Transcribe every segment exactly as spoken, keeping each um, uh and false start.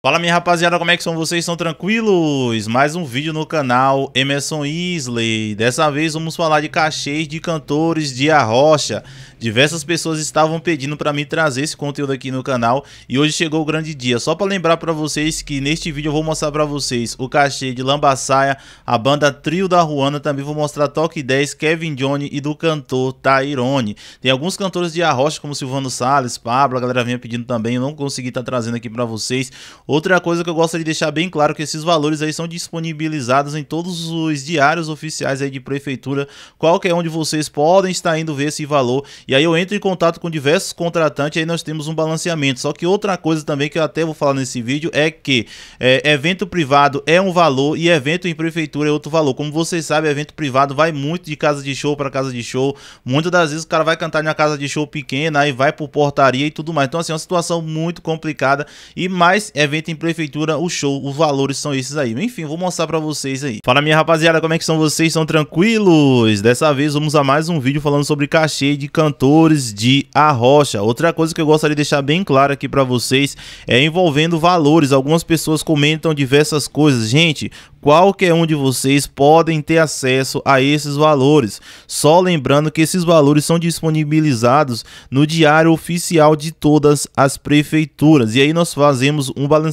Fala minha rapaziada, como é que são vocês? Estão tranquilos? Mais um vídeo no canal Emerson Yslley. Dessa vez vamos falar de cachês de cantores de arrocha. Diversas pessoas estavam pedindo para mim trazer esse conteúdo aqui no canal e hoje chegou o grande dia. Só para lembrar para vocês que neste vídeo eu vou mostrar para vocês o cachê de Lambaçaia, a banda Trio da Huana, também vou mostrar Toque dez, Kevin Johnny e do cantor Tairone. Tem alguns cantores de arrocha como Silvano Salles, Pablo, a galera vinha pedindo também, eu não consegui estar tá trazendo aqui para vocês. Outra coisa que eu gosto de deixar bem claro é que esses valores aí são disponibilizados em todos os diários oficiais aí de prefeitura. Qualquer um de vocês podem estar indo ver esse valor. E aí eu entro em contato com diversos contratantes e aí nós temos um balanceamento. Só que outra coisa também que eu até vou falar nesse vídeo é que é, evento privado é um valor e evento em prefeitura é outro valor. Como vocês sabem, evento privado vai muito de casa de show para casa de show. Muitas das vezes o cara vai cantar na casa de show pequena, aí vai por portaria e tudo mais. Então assim, é uma situação muito complicada e mais evento em prefeitura, o show, os valores são esses aí. Enfim, vou mostrar pra vocês aí. Fala minha rapaziada, como é que são vocês? São tranquilos? Dessa vez vamos a mais um vídeo falando sobre cachê de cantores de arrocha. Outra coisa que eu gostaria de deixar bem claro aqui pra vocês é envolvendo valores. Algumas pessoas comentam diversas coisas. Gente, qualquer um de vocês podem ter acesso a esses valores. Só lembrando que esses valores são disponibilizados no diário oficial de todas as prefeituras. E aí nós fazemos um balanceamento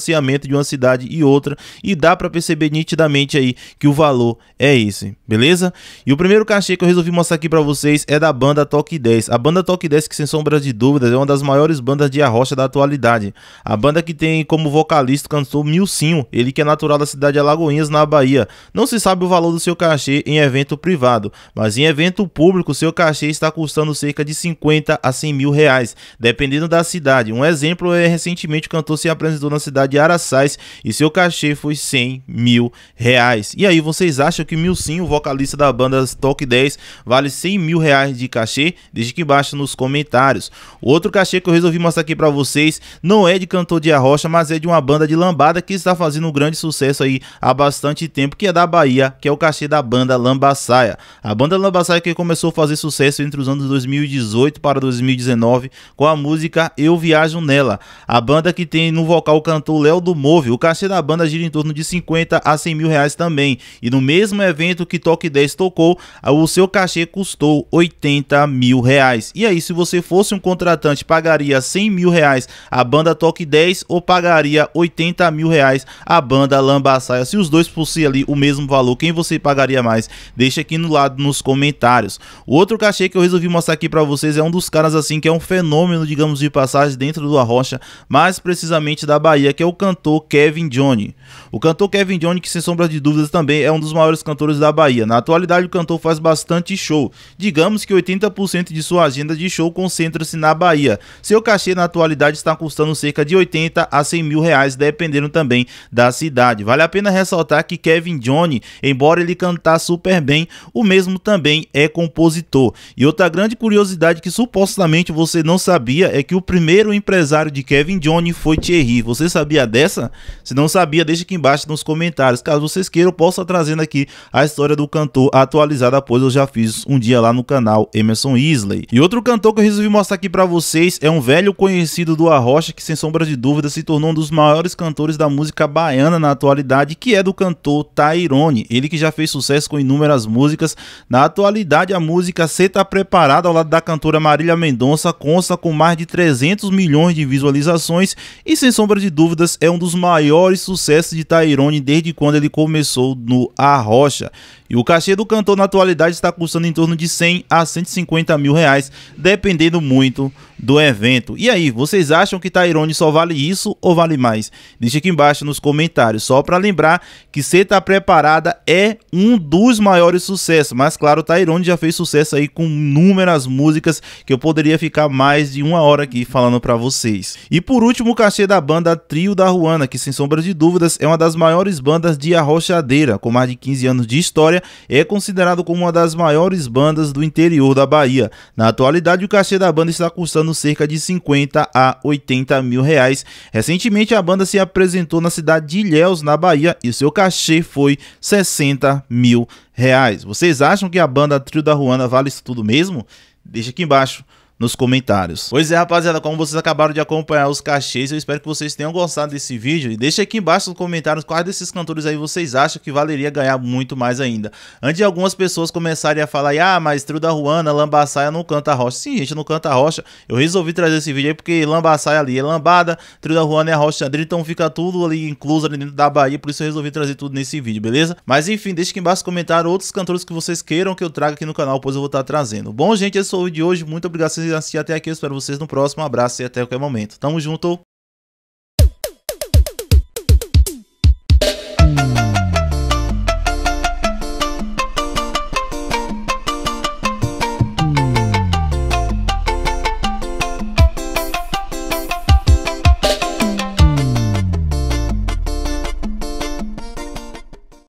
de uma cidade e outra e dá para perceber nitidamente aí que o valor é esse, beleza? E o primeiro cachê que eu resolvi mostrar aqui para vocês é da banda Toque dez. A banda Toque dez, que sem sombra de dúvidas é uma das maiores bandas de arrocha da atualidade. A banda que tem como vocalista o cantor Milsinho, ele que é natural da cidade de Alagoinhas, na Bahia. Não se sabe o valor do seu cachê em evento privado, mas em evento público seu cachê está custando cerca de cinquenta a cem mil reais, dependendo da cidade. Um exemplo é recentemente o cantor se apresentou na cidade de Araçais e seu cachê foi cem mil reais. E aí vocês acham que Milsinho, vocalista da banda Toque dez, vale cem mil reais de cachê? Deixe aqui embaixo nos comentários. Outro cachê que eu resolvi mostrar aqui pra vocês não é de cantor de arrocha, mas é de uma banda de lambada que está fazendo um grande sucesso aí há bastante tempo, que é da Bahia, que é o cachê da banda Lambaçaia. A banda Lambaçaia que começou a fazer sucesso entre os anos dois mil e dezoito para dois mil e dezenove com a música Eu Viajo Nela. A banda que tem no vocal o cantor Léo do Móvel. O cachê da banda gira em torno de cinquenta a cem mil reais também. E no mesmo evento que Toque dez tocou, o seu cachê custou oitenta mil reais. E aí, se você fosse um contratante, pagaria cem mil reais a banda Toque dez ou pagaria oitenta mil reais a banda Lambaçaia? Se os dois por si ali o mesmo valor, quem você pagaria mais? Deixa aqui no lado nos comentários. O outro cachê que eu resolvi mostrar aqui pra vocês é um dos caras assim que é um fenômeno, digamos de passagem, dentro do arrocha, mais precisamente da Bahia, que é o cantor Kevin Johnny. O cantor Kevin Johnny, que sem sombra de dúvidas também é um dos maiores cantores da Bahia. Na atualidade o cantor faz bastante show. Digamos que oitenta por cento de sua agenda de show concentra-se na Bahia. Seu cachê na atualidade está custando cerca de oitenta a cem mil reais, dependendo também da cidade. Vale a pena ressaltar que que Kevin Johnny, embora ele cantar super bem, o mesmo também é compositor. E outra grande curiosidade que supostamente você não sabia é que o primeiro empresário de Kevin Johnny foi Thierry. Você sabia dessa? Se não sabia, deixa aqui embaixo nos comentários. Caso vocês queiram, eu posso estar trazendo aqui a história do cantor atualizada, pois eu já fiz um dia lá no canal Emerson Yslley. E outro cantor que eu resolvi mostrar aqui pra vocês é um velho conhecido do arrocha que sem sombra de dúvida se tornou um dos maiores cantores da música baiana na atualidade, que é do cantor Tairone, ele que já fez sucesso com inúmeras músicas. Na atualidade a música Cê Tá Preparado, ao lado da cantora Marília Mendonça, consta com mais de trezentos milhões de visualizações e sem sombra de dúvidas é um dos maiores sucessos de Tairone desde quando ele começou no arrocha. E o cachê do cantor na atualidade está custando em torno de cem a cento e cinquenta mil reais, dependendo muito do evento. E aí, vocês acham que Tairone só vale isso ou vale mais? Deixa aqui embaixo nos comentários. Só para lembrar que Cê Tá Preparada é um dos maiores sucessos, mas claro, Tairone já fez sucesso aí com inúmeras músicas que eu poderia ficar mais de uma hora aqui falando para vocês. E por último, o cachê da banda Trio da Huana, que sem sombra de dúvidas é uma das maiores bandas de arrochadeira, com mais de quinze anos de história, é considerado como uma das maiores bandas do interior da Bahia. Na atualidade, o cachê da banda está custando cerca de cinquenta a oitenta mil reais. Recentemente a banda se apresentou na cidade de Ilhéus, na Bahia, e seu cachê foi sessenta mil reais. Vocês acham que a banda Trio da Huana vale isso tudo mesmo? Deixa aqui embaixo nos comentários. Pois é, rapaziada, como vocês acabaram de acompanhar os cachês, eu espero que vocês tenham gostado desse vídeo. E deixa aqui embaixo nos comentários quais desses cantores aí vocês acham que valeria ganhar muito mais ainda. Antes de algumas pessoas começarem a falar, ah, mas Trio da Huana, Lambaçaia não canta rocha. Sim, gente, não canta rocha. Eu resolvi trazer esse vídeo aí porque Lambaçaia ali é lambada, Trio da Huana é a rocha dele, então fica tudo ali incluso ali dentro da Bahia, por isso eu resolvi trazer tudo nesse vídeo, beleza? Mas enfim, deixa aqui embaixo nos comentários outros cantores que vocês queiram que eu traga aqui no canal, pois eu vou estar trazendo. Bom, gente, esse foi o vídeo de hoje. Muito obrigado por vocês assistirem até aqui. Eu espero vocês no próximo. Um abraço e até qualquer momento. Tamo junto.